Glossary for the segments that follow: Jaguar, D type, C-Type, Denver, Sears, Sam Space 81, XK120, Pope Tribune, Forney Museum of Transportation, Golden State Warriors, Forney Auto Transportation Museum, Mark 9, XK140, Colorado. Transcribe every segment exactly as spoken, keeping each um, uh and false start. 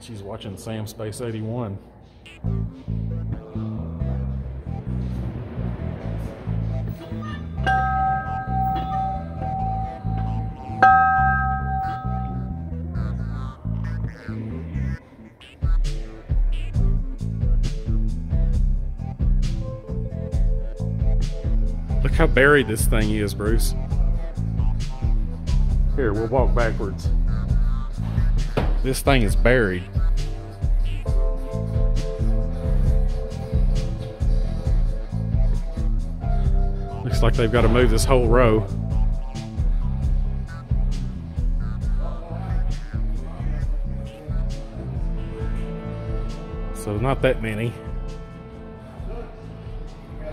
She's watching Sam Space eighty-one. Look how buried this thing is, Bruce. Here, we'll walk backwards. This thing is buried. Looks like they've got to move this whole row. So not that many.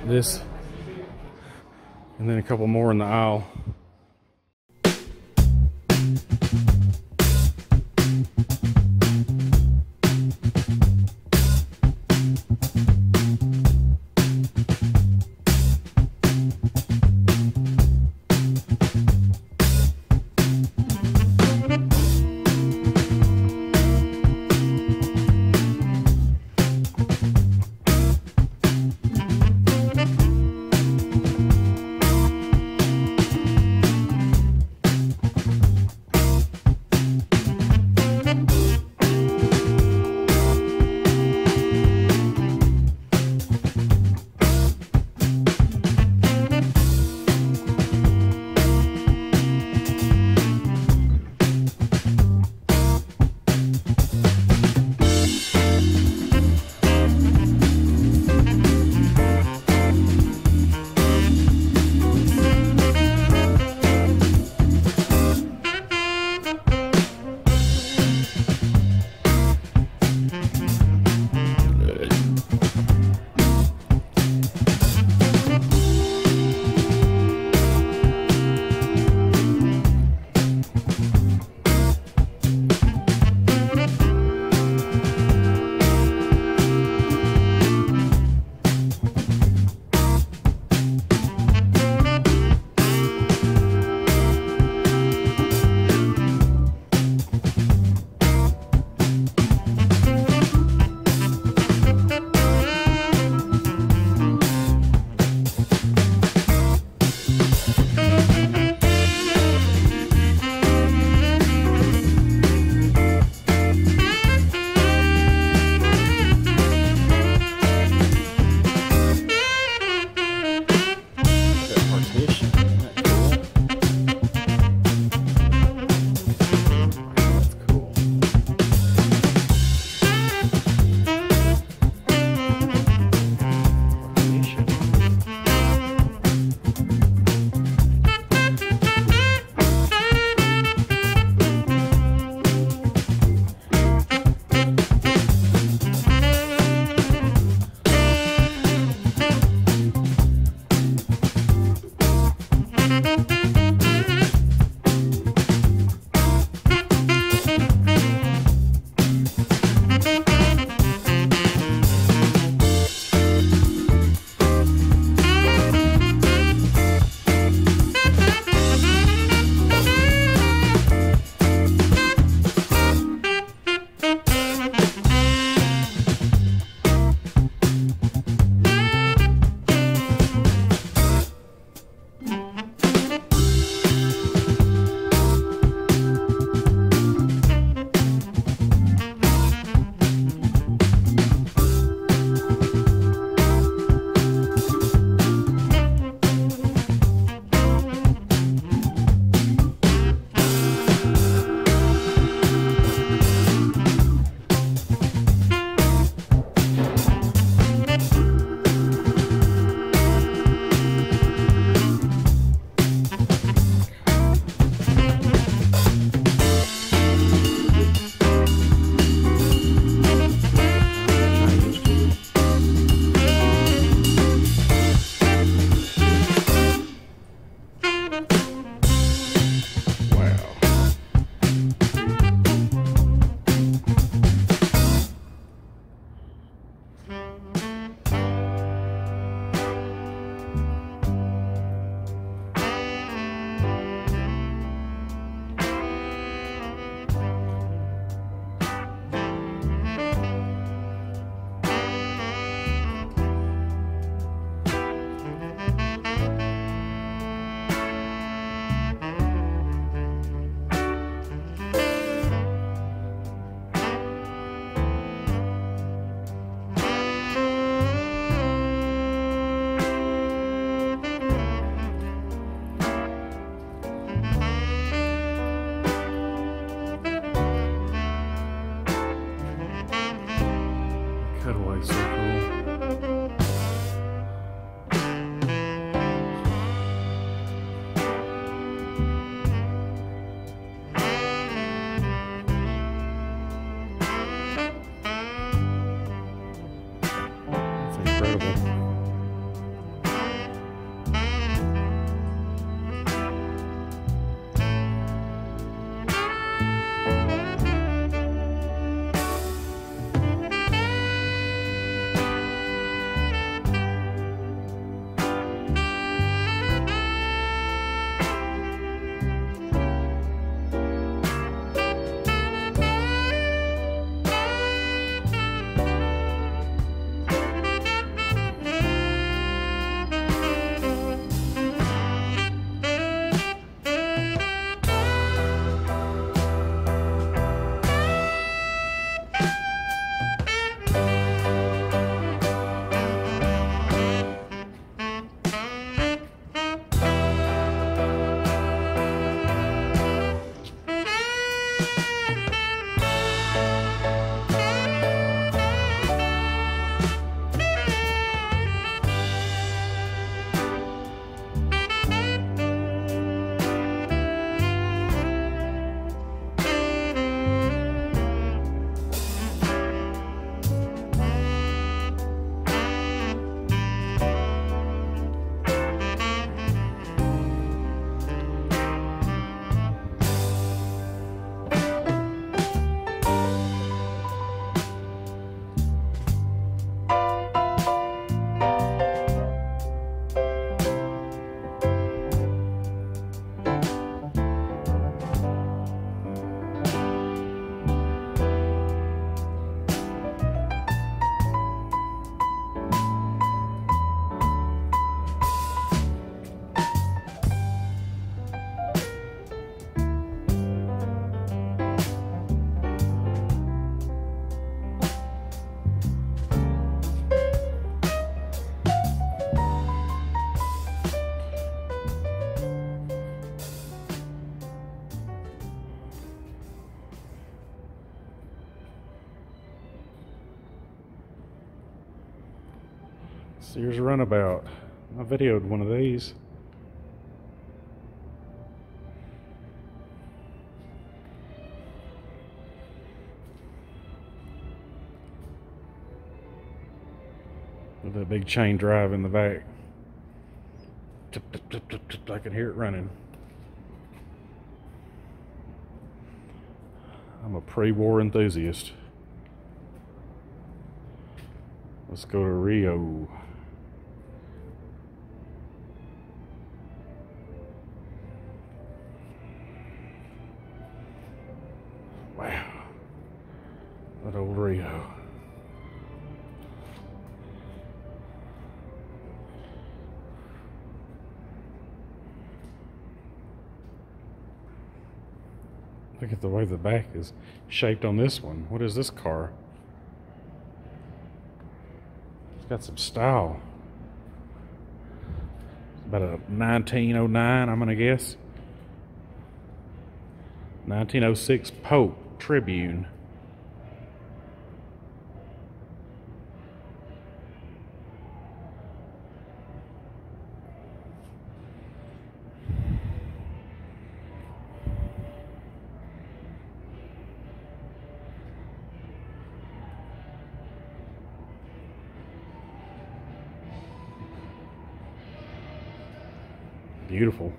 This, and then a couple more in the aisle. Sears Runabout. I videoed one of these. With that big chain drive in the back. I can hear it running. I'm a pre-war enthusiast. Let's go to Rio. Wow. That old Rio. Look at the way the back is shaped on this one. What is this car? It's got some style. It's about a nineteen oh nine, I'm gonna guess. nineteen oh six Pope Tribune. Beautiful.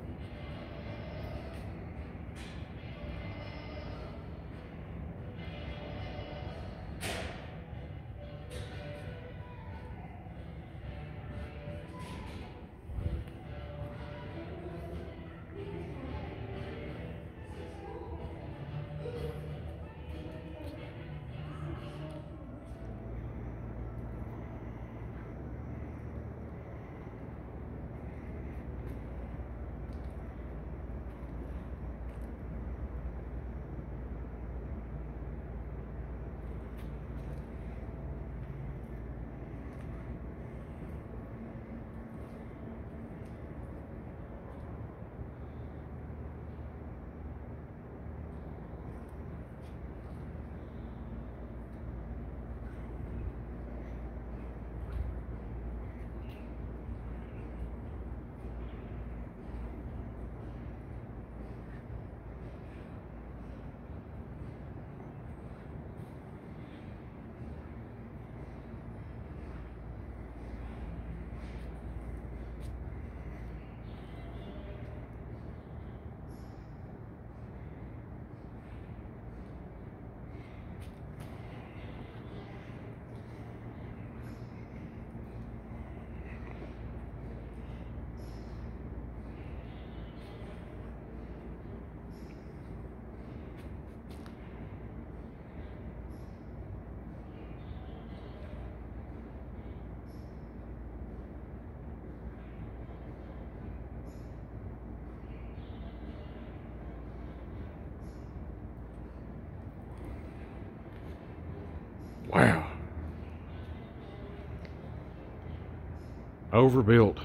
Wow. Overbuilt.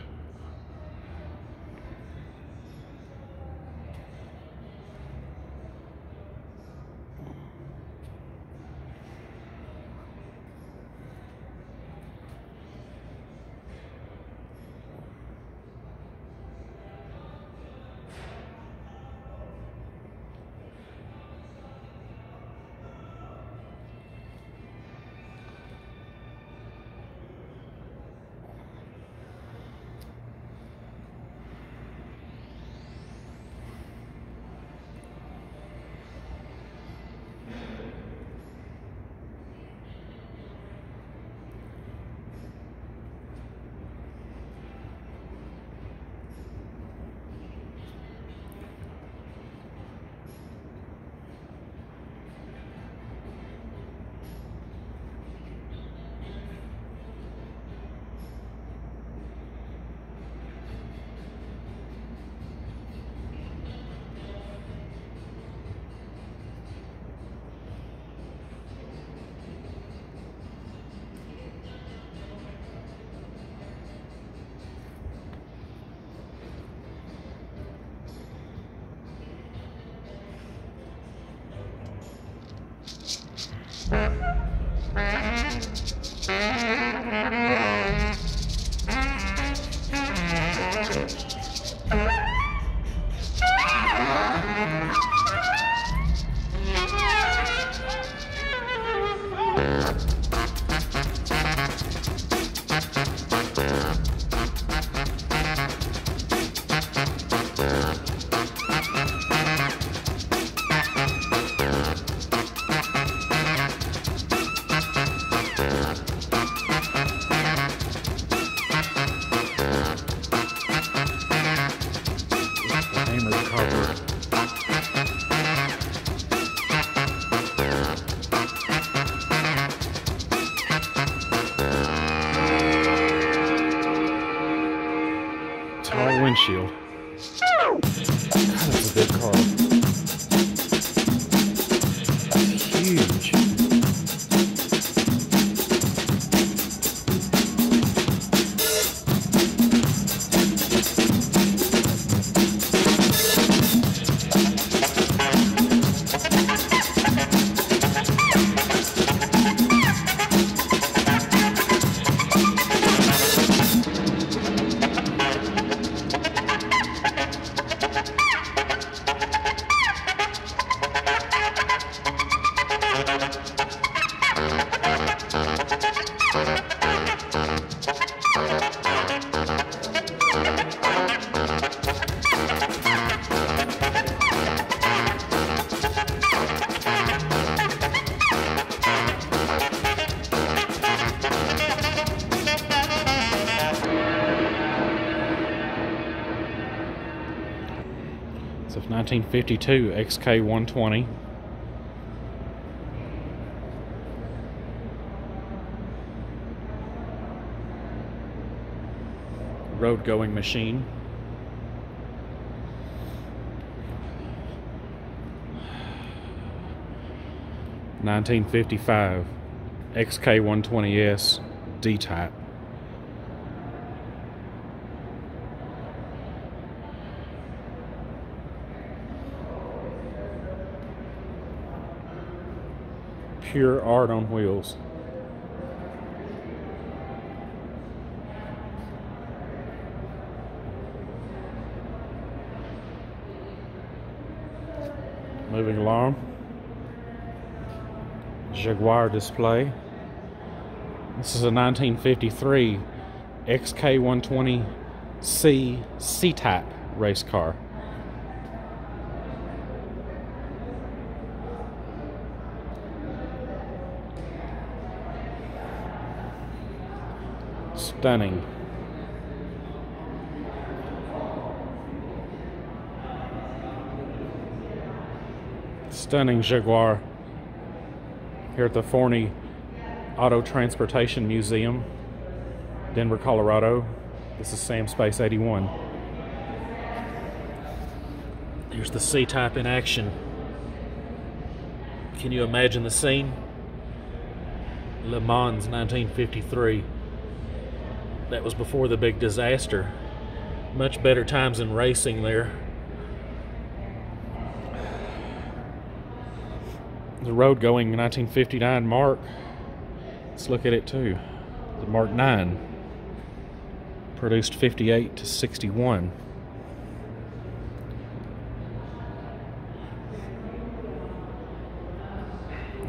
Windshield. That's a big car. That's huge. It's a nineteen fifty-two X K one twenty. Road going machine. nineteen fifty-five X K one twenty S D type. Pure art on wheels. Moving along. Jaguar display. This is a nineteen fifty-three X K one twenty C C-Type race car. Stunning. Stunning Jaguar here at the Forney Auto Transportation Museum, Denver, Colorado. This is Sam Space eighty-one. Here's the C-Type in action. Can you imagine the scene? Le Mans nineteen fifty-three. That was before the big disaster. Much better times in racing there. The road going nineteen fifty-nine Mark. Let's look at it too. The Mark nine. Produced fifty-eight to sixty-one.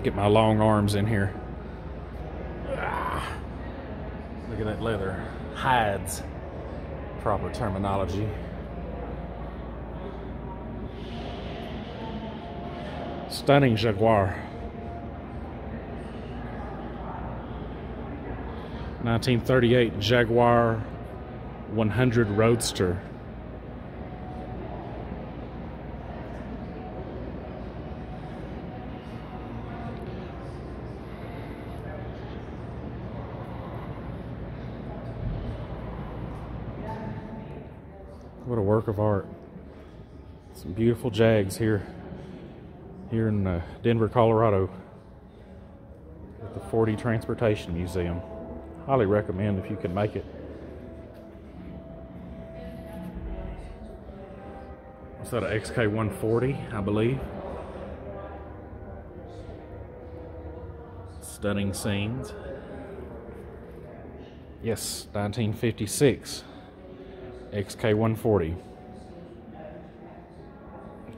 Get my long arms in here. Look at that leather. Hides. Proper terminology. Stunning Jaguar. nineteen thirty-eight Jaguar one hundred Roadster. What a work of art. Some beautiful Jags here, here in uh, Denver, Colorado, at the Forney Transportation Museum. Highly recommend if you can make it. What's that, an X K one forty, I believe? Stunning scenes. Yes, nineteen fifty-six. X K one forty.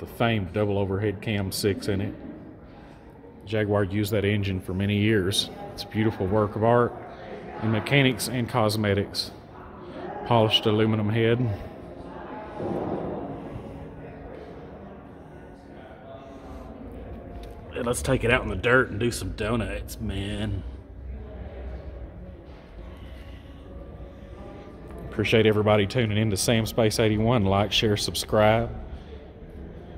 The famed double overhead cam six in it. Jaguar used that engine for many years. It's a beautiful work of art in mechanics and cosmetics. Polished aluminum head. Let's take it out in the dirt and do some donuts, man. Appreciate everybody tuning in to Sam Space eighty-one. Like, share, subscribe.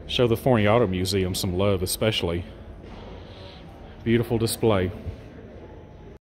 Show the Forney Auto Museum some love, especially. Beautiful display.